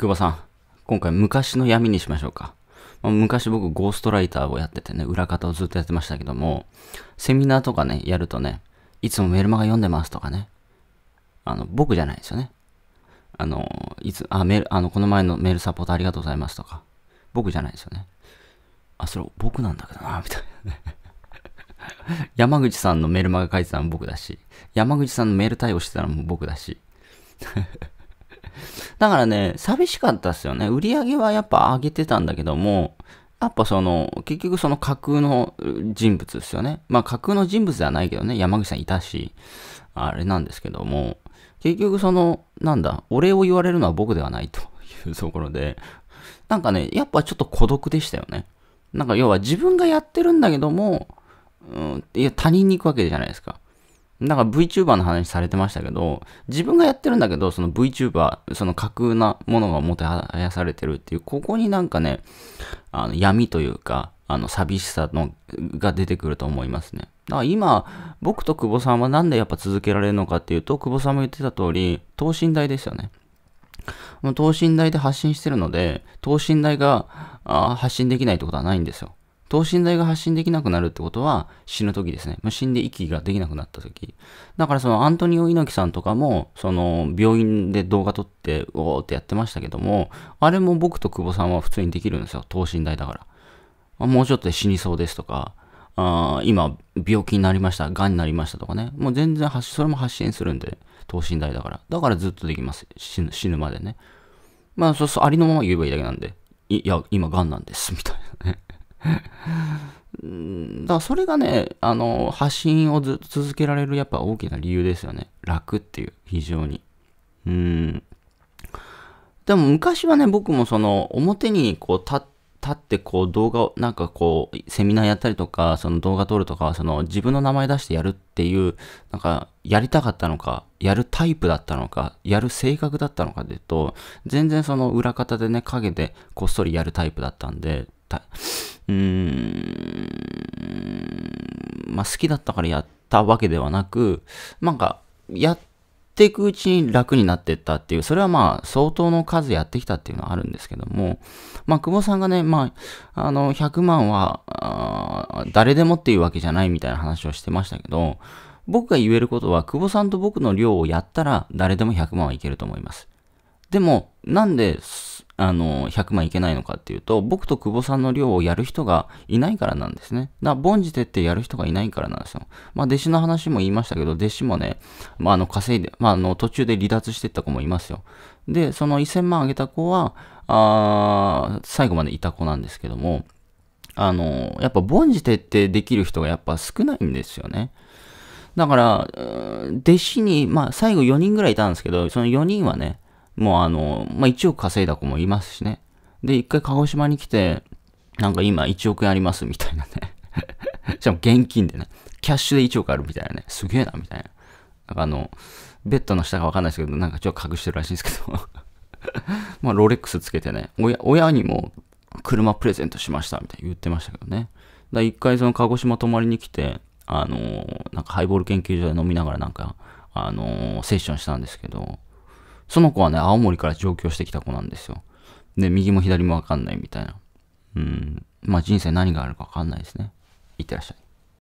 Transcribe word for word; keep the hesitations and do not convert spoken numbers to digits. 久保さん、今回昔の闇にしましょうか。まあ、昔僕ゴーストライターをやっててね、裏方をずっとやってましたけども、セミナーとかね、やるとね、いつもメルマガ読んでますとかね、あの、僕じゃないですよね。あの、いつ、あ、メール、あの、この前のメールサポートありがとうございますとか、僕じゃないですよね。あ、それ僕なんだけどな、みたいなね。山口さんのメルマガ書いてたのも僕だし、山口さんのメール対応してたのも僕だし。だからね、寂しかったっすよね。売り上げはやっぱ上げてたんだけども、やっぱその、結局その架空の人物ですよね。まあ架空の人物ではないけどね、山口さんいたし、あれなんですけども、結局その、なんだ、お礼を言われるのは僕ではないというところで、なんかね、やっぱちょっと孤独でしたよね。なんか要は自分がやってるんだけども、うん、いや他人に行くわけじゃないですか。だから ブイチューバー の話されてましたけど、自分がやってるんだけど、その ブイチューバー、その架空なものがもてはやされてるっていう、ここになんかね、あの闇というか、あの寂しさのが出てくると思いますね。だから今、僕と久保さんはなんでやっぱ続けられるのかっていうと、久保さんも言ってた通り、等身大ですよね。等身大で発信してるので、等身大があ発信できないってことはないんですよ。等身大が発信できなくなるってことは死ぬ時ですね。死んで息ができなくなった時。だからそのアントニオ猪木さんとかも、その病院で動画撮って、おーってやってましたけども、あれも僕と久保さんは普通にできるんですよ。等身大だから。もうちょっとで死にそうですとか、あ今病気になりました、癌になりましたとかね。もう全然発それも発信するんで、等身大だから。だからずっとできます。死ぬ、死ぬまでね。まあそうそう、ありのまま言えばいいだけなんで、いや、今癌なんです、みたいなね。だからそれがね、あの発信をずっと続けられるやっぱ大きな理由ですよね。楽っていう、非常に。うん。でも昔はね、僕もその表にこう立ってこう動画をなんかこうセミナーやったりとか、その動画撮るとか、その自分の名前出してやるっていう、なんかやりたかったのか、やるタイプだったのか、やる性格だったのかでいうと、全然その裏方でね、陰でこっそりやるタイプだったんで、たうーん、まあ好きだったからやったわけではなく、なんかやっていくうちに楽になっていったっていう、それはまあ相当の数やってきたっていうのはあるんですけども、まあ久保さんがね、まああのひゃくまんはあ誰でもっていうわけじゃないみたいな話をしてましたけど、僕が言えることは、久保さんと僕の量をやったら誰でもひゃくまんはいけると思います。でも、なんで、あの、ひゃくまんいけないのかっていうと、僕と久保さんの量をやる人がいないからなんですね。だから、凡事徹底やる人がいないからなんですよ。まあ、弟子の話も言いましたけど、弟子もね、まあ、あの、稼いで、まあ、あの、途中で離脱してった子もいますよ。で、そのせんまんあげた子は、あー、最後までいた子なんですけども、あの、やっぱ凡事徹底できる人がやっぱ少ないんですよね。だから、弟子に、まあ、最後よにんぐらいいたんですけど、そのよにんはね、もうあの、まあ、いちおく稼いだ子もいますしね。で、一回鹿児島に来て、なんか今いちおくえんありますみたいなね。しかも現金でね。キャッシュでいちおくあるみたいなね。すげえな、みたいな。なんかあの、ベッドの下かわかんないですけど、なんかちょっと隠してるらしいんですけど。まあ、ロレックスつけてね。親、親にも車プレゼントしました、みたいな言ってましたけどね。だ一回その鹿児島泊まりに来て、あのー、なんかハイボール研究所で飲みながらなんか、あのー、セッションしたんですけど、その子はね、青森から上京してきた子なんですよ。で、右も左もわかんないみたいな。うん。まあ人生何があるかわかんないですね。いってらっしゃい。